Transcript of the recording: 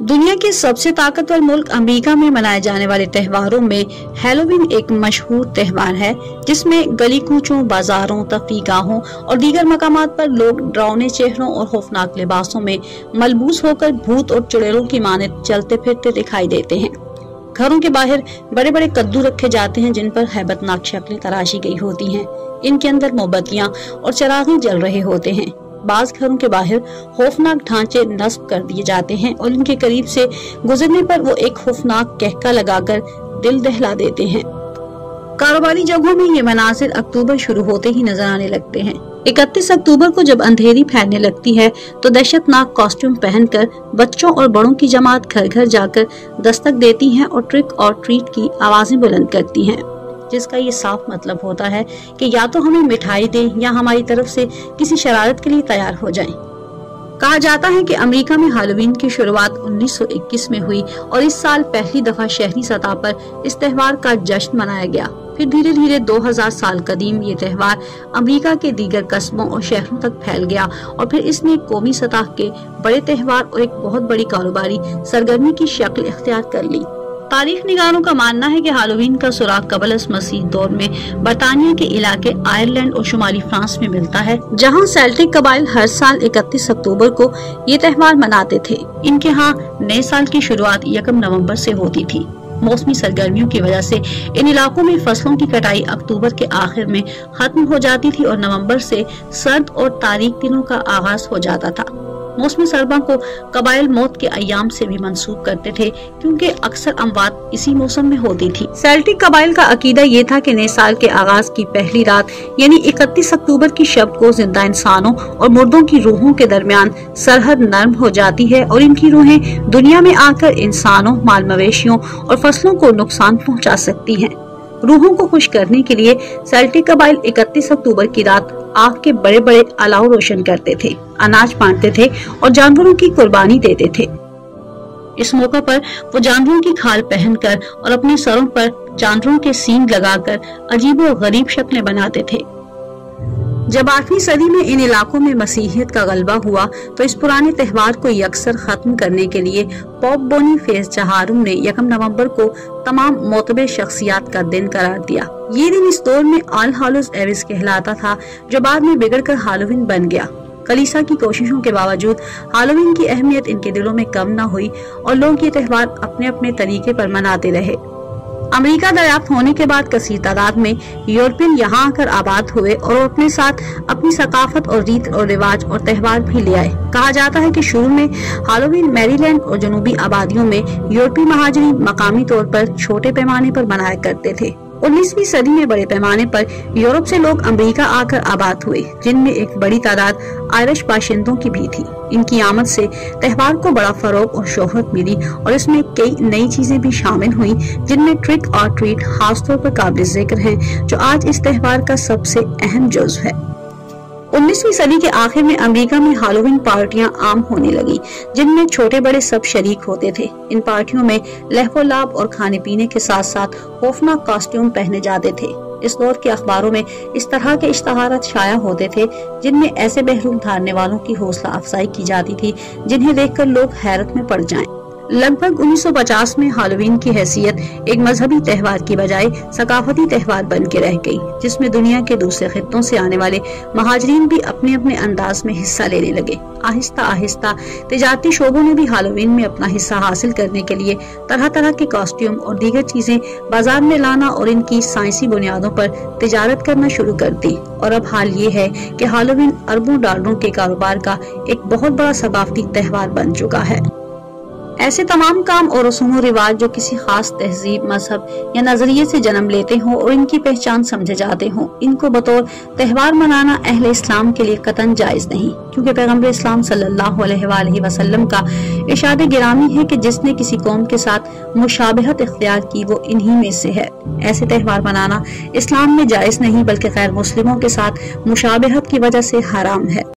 दुनिया के सबसे ताकतवर मुल्क अमेरिका में मनाए जाने वाले त्योहारों में हैलोवीन एक मशहूर त्योहार है, जिसमें गली कूचों, बाजारों, तफरीगाहों और दीगर मकामात पर लोग डरावने चेहरों और खौफनाक लिबासों में मलबूस होकर भूत और चुड़ैलों की माने चलते फिरते दिखाई देते हैं। घरों के बाहर बड़े बड़े कद्दू रखे जाते हैं जिन पर हैबतनाक शक्लें तराशी गई होती हैं। इनके अंदर मोमबत्तियां और चिराग जल रहे होते हैं। बाज घरों के बाहर खौफनाक ढांचे नस्ब कर दिए जाते हैं और इनके करीब से गुजरने पर वो एक खौफनाक कहका लगाकर दिल दहला देते हैं। कारोबारी जगहों में ये मनासिर अक्टूबर शुरू होते ही नजर आने लगते हैं। 31 अक्टूबर को जब अंधेरी फैलने लगती है तो दहशतनाक कॉस्ट्यूम पहनकर बच्चों और बड़ों की जमात घर घर जाकर दस्तक देती है और ट्रिक और ट्रीट की आवाजें बुलंद करती है, जिसका ये साफ मतलब होता है कि या तो हमें मिठाई दें या हमारी तरफ से किसी शरारत के लिए तैयार हो जाएं। कहा जाता है कि अमेरिका में हैलोवीन की शुरुआत 1921 में हुई और इस साल पहली दफा शहरी सतह पर इस त्यौहार का जश्न मनाया गया। फिर धीरे धीरे 2000 साल कदीम ये त्यौहार अमेरिका के दीगर कस्बों और शहरों तक फैल गया और फिर इसने कौमी सतह के बड़े त्यौहार और एक बहुत बड़ी कारोबारी सरगर्मी की शक्ल इख्तियार कर ली। तारीख निगारों का मानना है कि हैलोवीन का सुराग कबल अस मसीह दौर में बरतानिया के इलाके आयरलैंड और शुमाली फ्रांस में मिलता है, जहां सेल्टिक कबाइल हर साल 31 अक्टूबर को ये त्यौहार मनाते थे। इनके यहाँ नए साल की शुरुआत 1 नवंबर से होती थी। मौसमी सरगर्मियों की वजह से इन इलाकों में फसलों की कटाई अक्टूबर के आखिर में खत्म हो जाती थी और नवम्बर से सर्द और तारीख दिनों का आगाज हो जाता था। मौसमी सर्मा को कबाइल मौत के अयाम से भी मंसूब करते थे क्योंकि अक्सर अमवात इसी मौसम में होती थी। सेल्टिक कबाइल का अकीदा ये था कि नए साल के आगाज की पहली रात यानी 31 अक्टूबर की शब को जिंदा इंसानों और मुर्दों की रूहों के दरमियान सरहद नर्म हो जाती है और इनकी रूहें दुनिया में आकर इंसानों, माल मवेशियों और फसलों को नुकसान पहुँचा सकती है। रूहों को खुश करने के लिए सेल्टिक कबाइल 31 अक्टूबर की रात आग के बड़े बड़े अलाव रोशन करते थे, अनाज बांटते थे और जानवरों की कुर्बानी देते थे। इस मौका पर वो जानवरों की खाल पहनकर और अपने सरों पर जानवरों के सींग लगाकर अजीबो गरीब शक्लें बनाते थे। जब 8वीं सदी में इन इलाकों में मसीहियत का गलबा हुआ तो इस पुराने त्यौहार को यकसर खत्म करने के लिए पॉप बोनी फेस जहारुम ने 1 नवंबर को तमाम मोतबर शख्सियात का दिन करार दिया। ये दिन इस दौर में आल हालोस एविस कहलाता था, जो बाद में बिगड़कर हैलोवीन बन गया। कलीसा की कोशिशों के बावजूद हैलोवीन की अहमियत इनके दिलों में कम न हुई और लोग ये त्यौहार अपने अपने तरीके पर मनाते रहे। अमेरिका दरियाफ्त होने के बाद कसीर तादाद में यूरोपियन यहाँ आकर आबाद हुए और अपने साथ अपनी सकाफत और रीत और रिवाज और त्यौहार भी ले आए। कहा जाता है कि शुरू में हैलोवीन मैरीलैंड और जनूबी आबादियों में यूरोपीय महाजरीन मकामी तौर पर छोटे पैमाने पर मनाया करते थे। 19वीं सदी में बड़े पैमाने पर यूरोप से लोग अमेरिका आकर आबाद हुए, जिनमें एक बड़ी तादाद आयरिश बाशिंदों की भी थी। इनकी आमद से त्यौहार को बड़ा फरोग और शोहरत मिली और इसमें कई नई चीजें भी शामिल हुई, जिनमें ट्रिक और ट्रीट खासतौर पर काबिल जिक्र है, जो आज इस त्यौहार का सबसे अहम जुज़ है। 19वीं सदी के आखिर में अमेरिका में हैलोवीन पार्टियां आम होने लगी, जिनमें छोटे बड़े सब शरीक होते थे। इन पार्टियों में लहफोलाब और खाने पीने के साथ साथ खौफनाक कॉस्ट्यूम पहने जाते थे। इस दौर के अखबारों में इस तरह के इश्तहारात शाया होते थे, जिनमें ऐसे बहरूम धारने वालों की हौसला अफजाई की जाती थी जिन्हें देखकर लोग हैरत में पड़ जाएं। लगभग 1950 में हैलोवीन की हैसियत एक मजहबी त्यौहार की बजाय सकाफती त्यौहार बन के रह गई, जिसमें दुनिया के दूसरे खित्तों से आने वाले महाजरीन भी अपने अपने अंदाज में हिस्सा लेने लगे। आहिस्ता आहिस्ता तिजारती शोबों ने भी हैलोवीन में अपना हिस्सा हासिल करने के लिए तरह तरह के कॉस्ट्यूम और दीगर चीजें बाजार में लाना और इनकी साइंसी बुनियादों पर तिजारत करना शुरू कर दी। और अब हाल ये है कि हैलोवीन अरबों डॉलरों के कारोबार का एक बहुत बड़ा सकाफती त्यौहार बन चुका है। ऐसे तमाम काम और रसूम रिवाज जो किसी खास तहजीब, मजहब या नजरिए से जन्म लेते हों और इनकी पहचान समझे जाते हों, इनको बतौर त्यौहार मनाना अहले इस्लाम के लिए कतन जायज नहीं, क्योंकि पैगम्बर इस्लाम सल्लल्लाहु अलैहि वसल्लम का इशाद गिरामी है कि जिसने किसी कौम के साथ मुशाबहत इख्तियार की वो इन्हीं में से है। ऐसे त्यौहार मनाना इस्लाम में जायज नहीं बल्कि गैर मुस्लिमों के साथ मुशाबहत की वजह से हराम है।